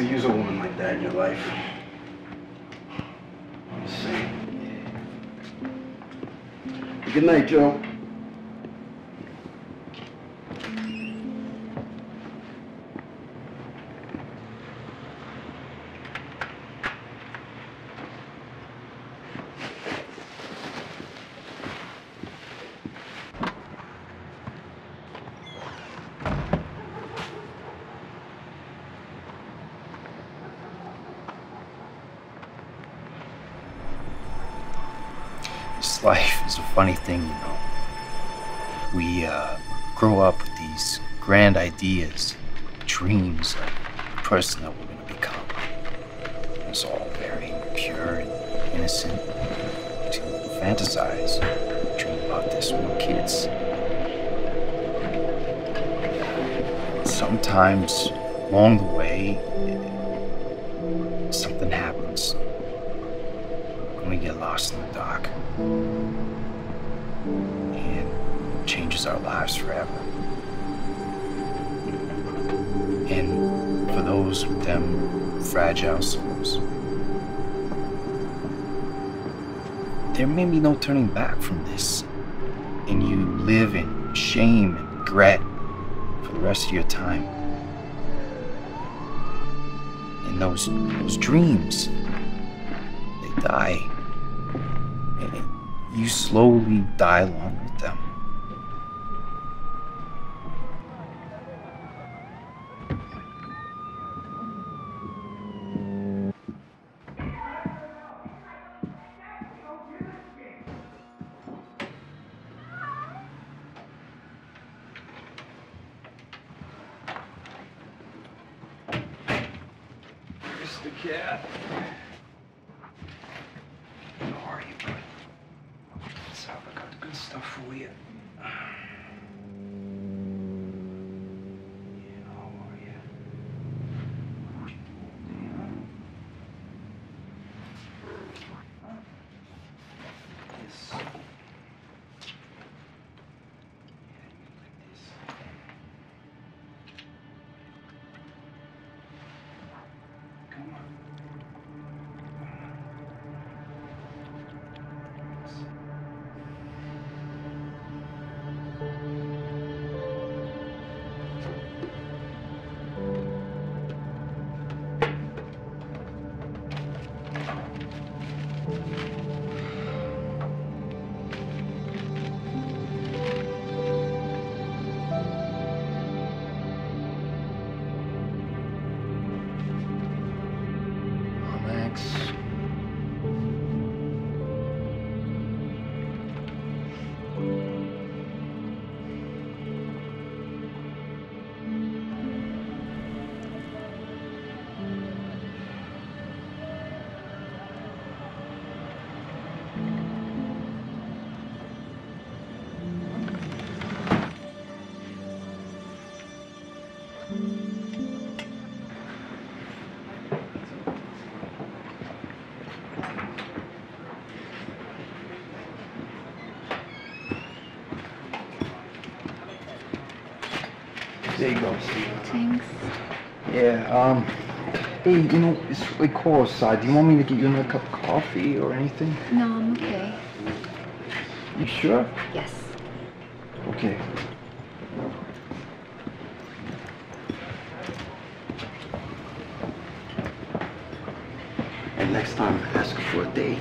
Seriously, use a woman like that in your life. Insane. Good night, Joe. This life is a funny thing, you know. We grow up with these grand ideas, dreams of the person that we're going to become. It's all very pure and innocent to fantasize, dream about this when we're kids. Sometimes along the way, something happens. We get lost in the dark, and it changes our lives forever. And for those with them fragile souls, there may be no turning back from this, and you live in shame and regret for the rest of your time. And those dreams, they die. You slowly die along with them. Mr. Cat. How are you, buddy? I got the good stuff for you. Yeah, how are you? Yes. Yeah, like this. Come on. There you go. Thanks. Yeah, hey, you know, it's really cold outside. Do you want me to get you another cup of coffee or anything? No, I'm okay. You sure? Yes. Okay. And next time, ask her for a date.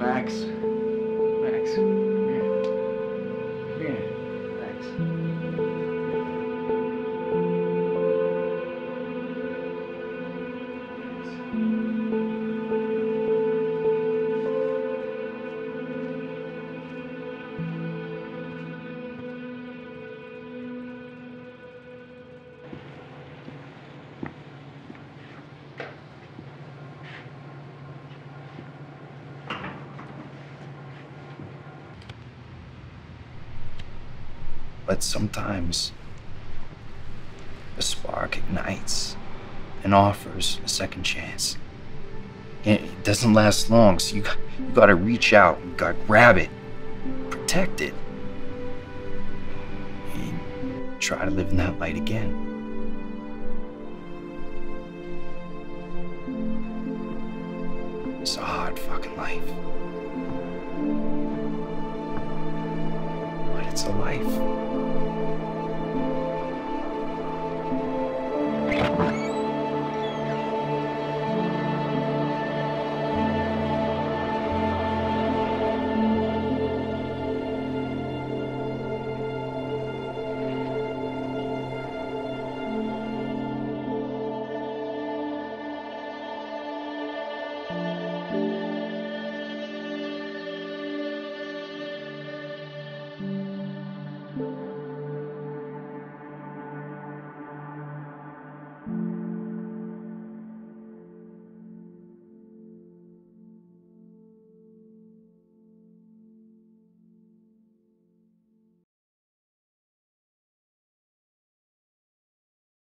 Max, come here, Max. but sometimes a spark ignites and offers a second chance. It doesn't last long, so you gotta reach out, you gotta grab it, protect it, and try to live in that light again. It's a hard fucking life. But it's a life.